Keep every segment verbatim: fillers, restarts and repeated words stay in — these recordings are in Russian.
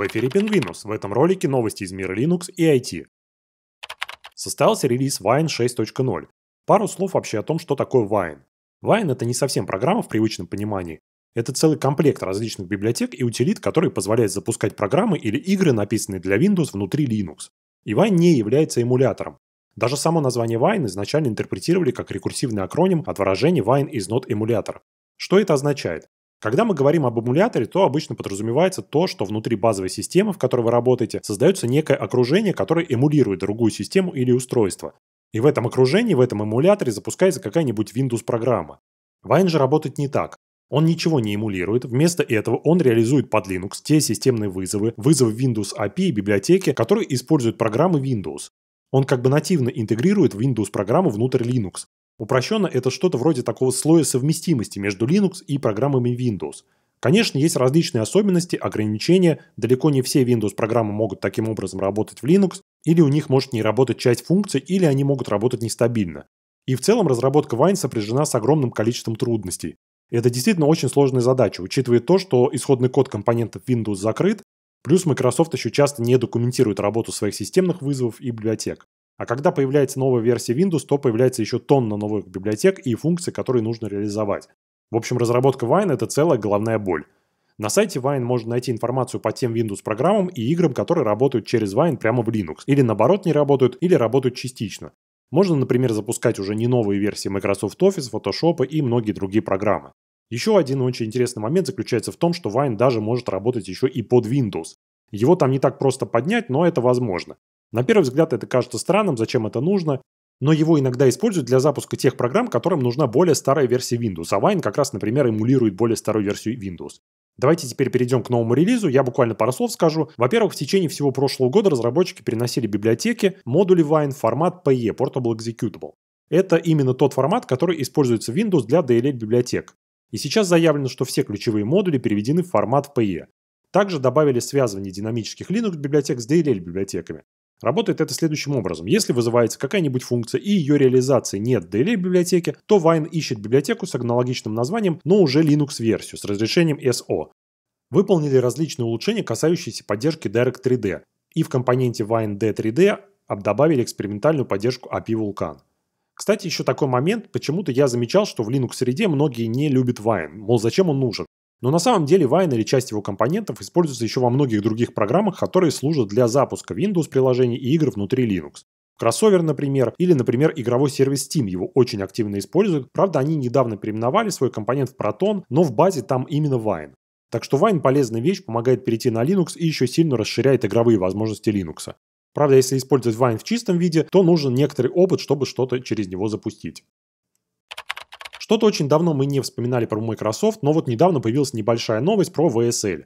В эфире Pingvinus, в этом ролике новости из мира Linux и ай ти. Состоялся релиз Wine шесть точка ноль. Пару слов вообще о том, что такое Wine. Wine — это не совсем программа в привычном понимании. Это целый комплект различных библиотек и утилит, которые позволяют запускать программы или игры, написанные для Windows внутри Linux. И Wine не является эмулятором. Даже само название Wine изначально интерпретировали как рекурсивный акроним от выражения Wine is not emulator. Что это означает? Когда мы говорим об эмуляторе, то обычно подразумевается то, что внутри базовой системы, в которой вы работаете, создается некое окружение, которое эмулирует другую систему или устройство. И в этом окружении, в этом эмуляторе запускается какая-нибудь Windows-программа. Wine же работает не так. Он ничего не эмулирует, вместо этого он реализует под Linux те системные вызовы, вызовы Windows эй пи ай и библиотеки, которые используют программы Windows. Он как бы нативно интегрирует Windows-программу внутрь Linux. Упрощенно, это что-то вроде такого слоя совместимости между Linux и программами Windows. Конечно, есть различные особенности, ограничения, далеко не все Windows-программы могут таким образом работать в Linux, или у них может не работать часть функций, или они могут работать нестабильно. И в целом разработка Wine сопряжена с огромным количеством трудностей. Это действительно очень сложная задача, учитывая то, что исходный код компонентов Windows закрыт, плюс Microsoft еще часто не документирует работу своих системных вызовов и библиотек. А когда появляется новая версия Windows, то появляется еще тонна новых библиотек и функций, которые нужно реализовать. В общем, разработка Wine — это целая головная боль. На сайте Wine можно найти информацию по тем Windows-программам и играм, которые работают через Wine прямо в Linux, или наоборот не работают, или работают частично. Можно, например, запускать уже не новые версии Microsoft Office, Photoshop и многие другие программы. Еще один очень интересный момент заключается в том, что Wine даже может работать еще и под Windows. Его там не так просто поднять, но это возможно. На первый взгляд это кажется странным, зачем это нужно, но его иногда используют для запуска тех программ, которым нужна более старая версия Windows, а Wine как раз, например, эмулирует более старую версию Windows. Давайте теперь перейдем к новому релизу, я буквально пару слов скажу. Во-первых, в течение всего прошлого года разработчики переносили библиотеки, модули Wine в формат пи и, Portable Executable. Это именно тот формат, который используется в Windows для ди эл эл-библиотек. И сейчас заявлено, что все ключевые модули переведены в формат пи и. Также добавили связывание динамических Linux-библиотек с ди эл эл-библиотеками. Работает это следующим образом. Если вызывается какая-нибудь функция и ее реализации нет в ди эл эл-библиотеке, то Wine ищет библиотеку с аналогичным названием, но уже Linux-версию с разрешением эс о. Выполнили различные улучшения, касающиеся поддержки Direct три дэ. И в компоненте Wine ди три дэ добавили экспериментальную поддержку эй пи ай Vulkan. Кстати, еще такой момент. Почему-то я замечал, что в Linux-среде многие не любят Wine. Мол, зачем он нужен? Но на самом деле Wine или часть его компонентов используется еще во многих других программах, которые служат для запуска Windows-приложений и игр внутри Linux. Crossover, например, или, например, игровой сервис Steam его очень активно используют. Правда, они недавно переименовали свой компонент в Proton, но в базе там именно Wine. Так что Wine — полезная вещь, помогает перейти на Linux и еще сильно расширяет игровые возможности Linux. Правда, если использовать Wine в чистом виде, то нужен некоторый опыт, чтобы что-то через него запустить. Что-то очень давно мы не вспоминали про Microsoft, но вот недавно появилась небольшая новость про ви эс эл.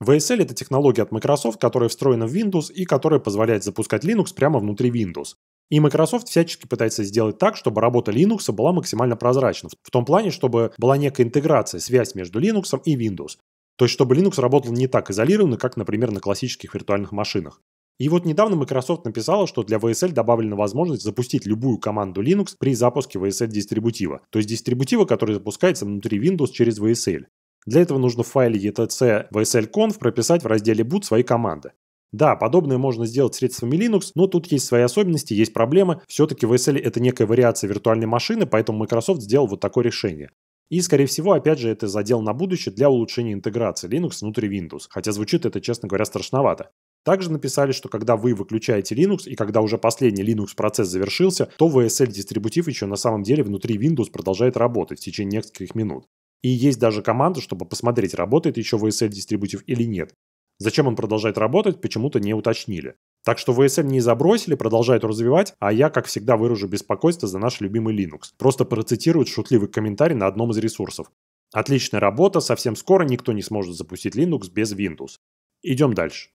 ви эс эл — это технология от Microsoft, которая встроена в Windows и которая позволяет запускать Linux прямо внутри Windows. И Microsoft всячески пытается сделать так, чтобы работа Linux была максимально прозрачна, в том плане, чтобы была некая интеграция, связь между Linux и Windows. То есть, чтобы Linux работал не так изолированно, как, например, на классических виртуальных машинах. И вот недавно Microsoft написала, что для ви эс эл добавлена возможность запустить любую команду Linux при запуске ви эс эл-дистрибутива, то есть дистрибутива, который запускается внутри Windows через ви эс эл. Для этого нужно в файле etc/vslconf прописать в разделе boot свои команды. Да, подобное можно сделать средствами Linux, но тут есть свои особенности, есть проблемы. Все-таки ви эс эл — это некая вариация виртуальной машины, поэтому Microsoft сделал вот такое решение. И, скорее всего, опять же, это задел на будущее для улучшения интеграции Linux внутри Windows, хотя звучит это, честно говоря, страшновато. Также написали, что когда вы выключаете Linux и когда уже последний Linux-процесс завершился, то ви эс эл-дистрибутив еще на самом деле внутри Windows продолжает работать в течение нескольких минут. И есть даже команда, чтобы посмотреть, работает еще ви эс эл-дистрибутив или нет. Зачем он продолжает работать, почему-то не уточнили. Так что ви эс эл не забросили, продолжают развивать, а я, как всегда, выражу беспокойство за наш любимый Linux. Просто процитирую шутливый комментарий на одном из ресурсов. Отличная работа, совсем скоро никто не сможет запустить Linux без Windows. Идем дальше.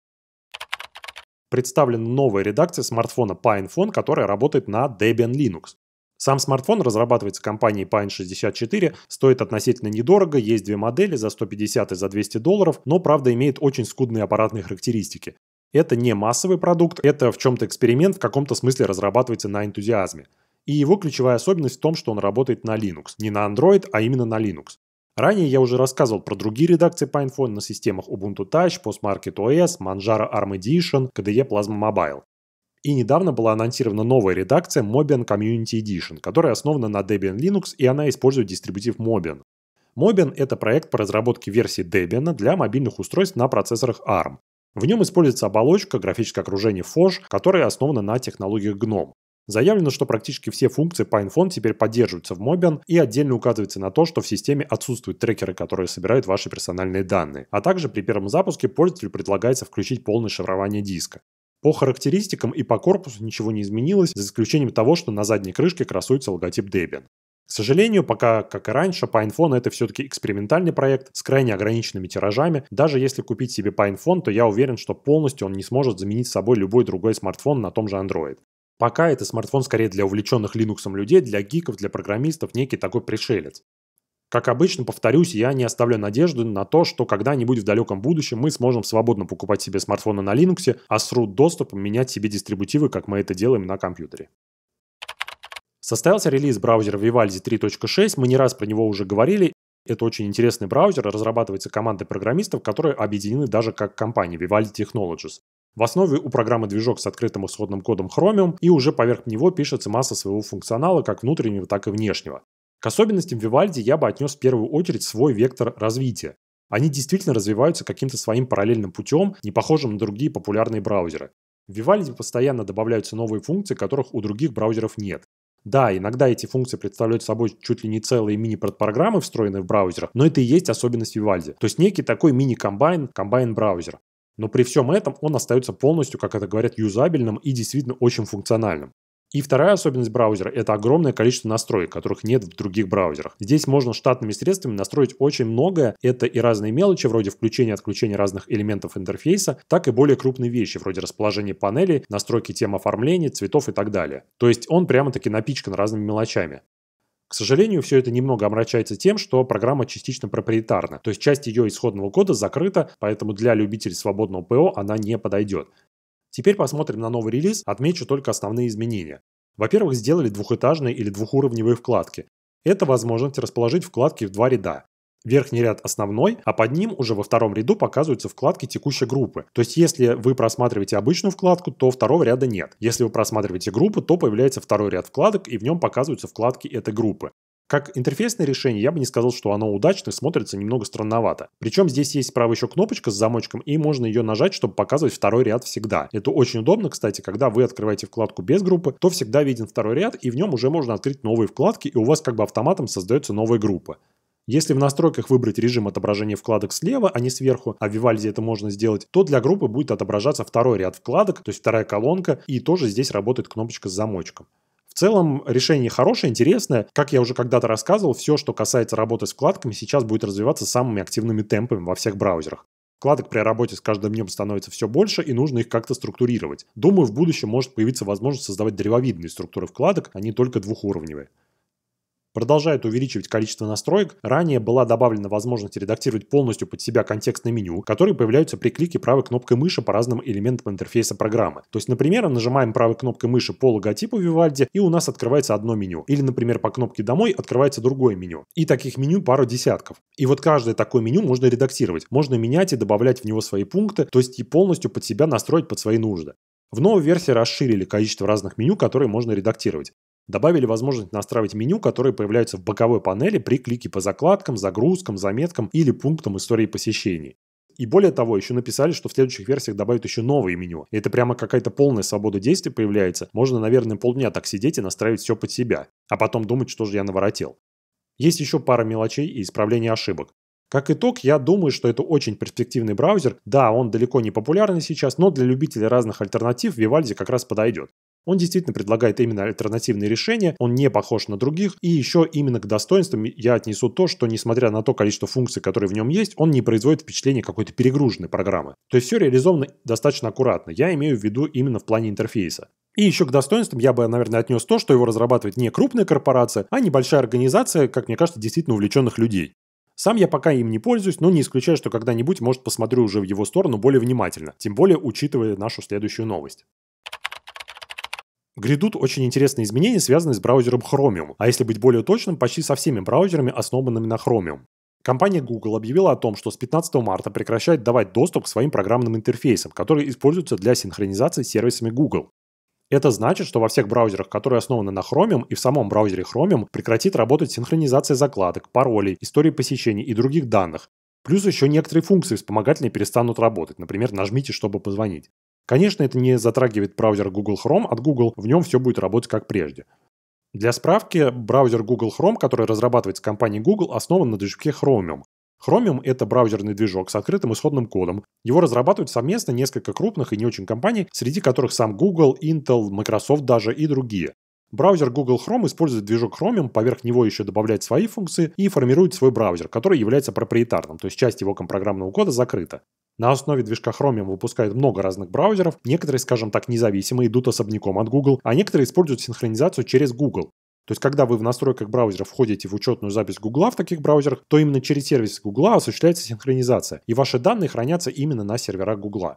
Представлена новая редакция смартфона PinePhone, которая работает на Debian Linux. Сам смартфон разрабатывается компанией Pine шестьдесят четыре, стоит относительно недорого, есть две модели за сто пятьдесят и за двести долларов, но, правда, имеет очень скудные аппаратные характеристики. Это не массовый продукт, это в чем-то эксперимент, в каком-то смысле разрабатывается на энтузиазме. И его ключевая особенность в том, что он работает на Linux, не на Android, а именно на Linux. Ранее я уже рассказывал про другие редакции PinePhone на системах Ubuntu Touch, PostMarket о эс, Manjaro Arm Edition, кей ди и Plasma Mobile. И недавно была анонсирована новая редакция Mobian Community Edition, которая основана на Debian Linux, и она использует дистрибутив Mobian. Mobian — это проект по разработке версии Debian для мобильных устройств на процессорах арм. В нем используется оболочка, графическое окружение Phosh, которое основано на технологиях гном. Заявлено, что практически все функции PinePhone теперь поддерживаются в Mobian, и отдельно указывается на то, что в системе отсутствуют трекеры, которые собирают ваши персональные данные. А также при первом запуске пользователю предлагается включить полное шифрование диска. По характеристикам и по корпусу ничего не изменилось, за исключением того, что на задней крышке красуется логотип Debian. К сожалению, пока, как и раньше, PinePhone — это все-таки экспериментальный проект с крайне ограниченными тиражами. Даже если купить себе PinePhone, то я уверен, что полностью он не сможет заменить собой любой другой смартфон на том же Android. Пока это смартфон скорее для увлеченных Linux людей, для гиков, для программистов, некий такой пришелец. Как обычно, повторюсь, я не оставляю надежды на то, что когда-нибудь в далеком будущем мы сможем свободно покупать себе смартфоны на Linux, а с root-доступом менять себе дистрибутивы, как мы это делаем на компьютере. Состоялся релиз браузера Vivaldi три точка шесть, мы не раз про него уже говорили. Это очень интересный браузер, разрабатывается командой программистов, которые объединены даже как компания Vivaldi Technologies. В основе у программы движок с открытым исходным кодом Chromium, и уже поверх него пишется масса своего функционала, как внутреннего, так и внешнего. К особенностям Vivaldi я бы отнес в первую очередь свой вектор развития. Они действительно развиваются каким-то своим параллельным путем, не похожим на другие популярные браузеры. В Vivaldi постоянно добавляются новые функции, которых у других браузеров нет. Да, иногда эти функции представляют собой чуть ли не целые мини-подпрограммы, встроенные в браузер, но это и есть особенность Vivaldi, то есть некий такой мини-комбайн, комбайн-браузер. Но при всем этом он остается полностью, как это говорят, юзабельным и действительно очень функциональным. И вторая особенность браузера — это огромное количество настроек, которых нет в других браузерах. Здесь можно штатными средствами настроить очень многое. Это и разные мелочи, вроде включения и отключения разных элементов интерфейса, так и более крупные вещи, вроде расположения панелей, настройки тем оформления, цветов и так далее. То есть он прямо-таки напичкан разными мелочами. К сожалению, все это немного омрачается тем, что программа частично проприетарна, то есть часть ее исходного кода закрыта, поэтому для любителей свободного ПО она не подойдет. Теперь посмотрим на новый релиз, отмечу только основные изменения. Во-первых, сделали двухэтажные или двухуровневые вкладки. Это возможность расположить вкладки в два ряда. Верхний ряд основной, а под ним уже во втором ряду показываются вкладки текущей группы. То есть если вы просматриваете обычную вкладку, то второго ряда нет. Если вы просматриваете группу, то появляется второй ряд вкладок, и в нем показываются вкладки этой группы. Как интерфейсное решение я бы не сказал, что оно удачно, смотрится немного странновато. Причем здесь есть справа еще кнопочка с замочком, и можно ее нажать, чтобы показывать второй ряд всегда. Это очень удобно, кстати, когда вы открываете вкладку без группы, то всегда виден второй ряд, и в нем уже можно открыть новые вкладки, и у вас как бы автоматом создается новая группа. Если в настройках выбрать режим отображения вкладок слева, а не сверху, а в Vivaldi это можно сделать, то для группы будет отображаться второй ряд вкладок, то есть вторая колонка, и тоже здесь работает кнопочка с замочком. В целом решение хорошее, интересное. Как я уже когда-то рассказывал, все, что касается работы с вкладками, сейчас будет развиваться самыми активными темпами во всех браузерах. Вкладок при работе с каждым днем становится все больше, и нужно их как-то структурировать. Думаю, в будущем может появиться возможность создавать древовидные структуры вкладок, а не только двухуровневые. Продолжает увеличивать количество настроек. Ранее была добавлена возможность редактировать полностью под себя контекстное меню, которые появляются при клике правой кнопкой мыши по разным элементам интерфейса программы. То есть, например, нажимаем правой кнопкой мыши по логотипу Vivaldi, и у нас открывается одно меню. Или, например, по кнопке «Домой» открывается другое меню. И таких меню пару десятков. И вот каждое такое меню можно редактировать. Можно менять и добавлять в него свои пункты, то есть и полностью под себя настроить под свои нужды. В новой версии расширили количество разных меню, которые можно редактировать. Добавили возможность настраивать меню, которые появляются в боковой панели при клике по закладкам, загрузкам, заметкам или пунктам истории посещений. И более того, еще написали, что в следующих версиях добавят еще новые меню. И это прямо какая-то полная свобода действий появляется. Можно, наверное, полдня так сидеть и настраивать все под себя, а потом думать, что же я наворотил. Есть еще пара мелочей и исправление ошибок. Как итог, я думаю, что это очень перспективный браузер. Да, он далеко не популярный сейчас, но для любителей разных альтернатив Vivaldi как раз подойдет. Он действительно предлагает именно альтернативные решения, он не похож на других, и еще именно к достоинствам я отнесу то, что несмотря на то количество функций, которые в нем есть, он не производит впечатление какой-то перегруженной программы. То есть все реализовано достаточно аккуратно, я имею в виду именно в плане интерфейса. И еще к достоинствам я бы, наверное, отнес то, что его разрабатывает не крупная корпорация, а небольшая организация, как мне кажется, действительно увлеченных людей. Сам я пока им не пользуюсь, но не исключаю, что когда-нибудь, может, посмотрю уже в его сторону более внимательно, тем более учитывая нашу следующую новость. Грядут очень интересные изменения, связанные с браузером Chromium, а если быть более точным, почти со всеми браузерами, основанными на Chromium. Компания Google объявила о том, что с пятнадцатого марта прекращает давать доступ к своим программным интерфейсам, которые используются для синхронизации с сервисами Google. Это значит, что во всех браузерах, которые основаны на Chromium, и в самом браузере Chromium прекратит работать синхронизация закладок, паролей, истории посещений и других данных. Плюс еще некоторые функции вспомогательные перестанут работать, например, нажмите, чтобы позвонить. Конечно, это не затрагивает браузер Google Chrome от Google, в нем все будет работать как прежде. Для справки, браузер Google Chrome, который разрабатывается компанией Google, основан на движке Chromium. Chromium — это браузерный движок с открытым исходным кодом. Его разрабатывают совместно несколько крупных и не очень компаний, среди которых сам Google, Intel, Microsoft даже и другие. Браузер Google Chrome использует движок Chromium, поверх него еще добавляет свои функции и формирует свой браузер, который является проприетарным, то есть часть его программного кода закрыта. На основе движка Chromium выпускают много разных браузеров, некоторые, скажем так, независимые, идут особняком от Google, а некоторые используют синхронизацию через Google. То есть, когда вы в настройках браузера входите в учетную запись Google в таких браузерах, то именно через сервис Google осуществляется синхронизация, и ваши данные хранятся именно на серверах Google.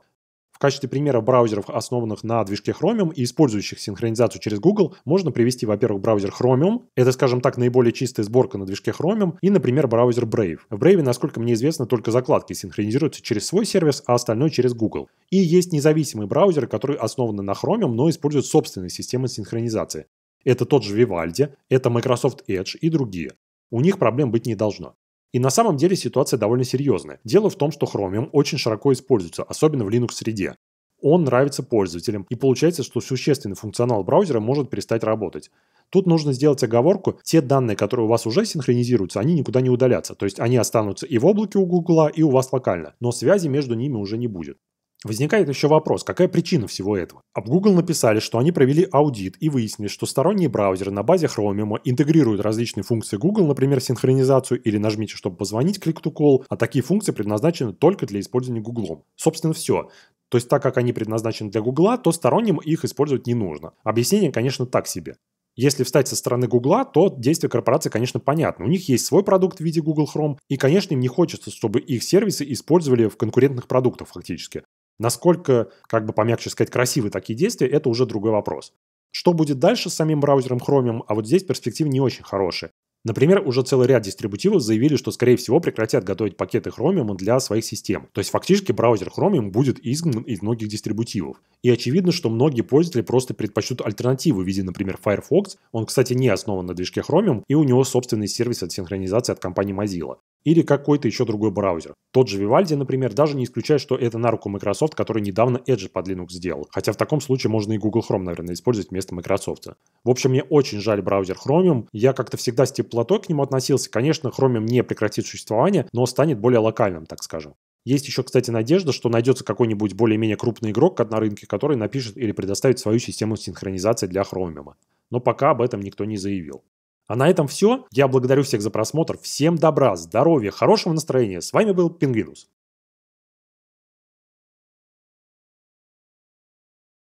В качестве примера браузеров, основанных на движке Chromium и использующих синхронизацию через Google, можно привести, во-первых, браузер Chromium, это, скажем так, наиболее чистая сборка на движке Chromium, и, например, браузер Brave. В Brave, насколько мне известно, только закладки синхронизируются через свой сервис, а остальное через Google. И есть независимые браузеры, которые основаны на Chromium, но используют собственные системы синхронизации. Это тот же Vivaldi, это Microsoft Edge и другие. У них проблем быть не должно. И на самом деле ситуация довольно серьезная. Дело в том, что Chromium очень широко используется, особенно в Linux-среде. Он нравится пользователям, и получается, что существенный функционал браузера может перестать работать. Тут нужно сделать оговорку, те данные, которые у вас уже синхронизируются, они никуда не удалятся, то есть они останутся и в облаке у Гугла, и у вас локально, но связи между ними уже не будет. Возникает еще вопрос, какая причина всего этого? Об Google написали, что они провели аудит и выяснили, что сторонние браузеры на базе Chromium интегрируют различные функции Google, например, синхронизацию или нажмите, чтобы позвонить, click-to-call, а такие функции предназначены только для использования Google. Собственно, все. То есть, так как они предназначены для Google, то сторонним их использовать не нужно. Объяснение, конечно, так себе. Если встать со стороны Google, то действия корпорации, конечно, понятны. У них есть свой продукт в виде Google Chrome, и, конечно, им не хочется, чтобы их сервисы использовали в конкурентных продуктах фактически. Насколько, как бы помягче сказать, красивы такие действия, это уже другой вопрос. Что будет дальше с самим браузером Chromium, а вот здесь перспективы не очень хорошие. Например, уже целый ряд дистрибутивов заявили, что, скорее всего, прекратят готовить пакеты Chromium для своих систем. То есть, фактически, браузер Chromium будет изгнан из многих дистрибутивов. И очевидно, что многие пользователи просто предпочтут альтернативу в виде, например, Firefox. Он, кстати, не основан на движке Chromium, и у него собственный сервис от синхронизации от компании Mozilla. Или какой-то еще другой браузер. Тот же Vivaldi, например, даже не исключает, что это на руку Microsoft, который недавно Edge под Linux сделал. Хотя в таком случае можно и Google Chrome, наверное, использовать вместо Microsoft. В общем, мне очень жаль браузер Chromium. Я как-то всегда с теплотой к нему относился. Конечно, Chromium не прекратит существование, но станет более локальным, так скажем. Есть еще, кстати, надежда, что найдется какой-нибудь более-менее крупный игрок на рынке, который напишет или предоставит свою систему синхронизации для Chromium. Но пока об этом никто не заявил. А на этом все. Я благодарю всех за просмотр. Всем добра, здоровья, хорошего настроения. С вами был Пингвинус.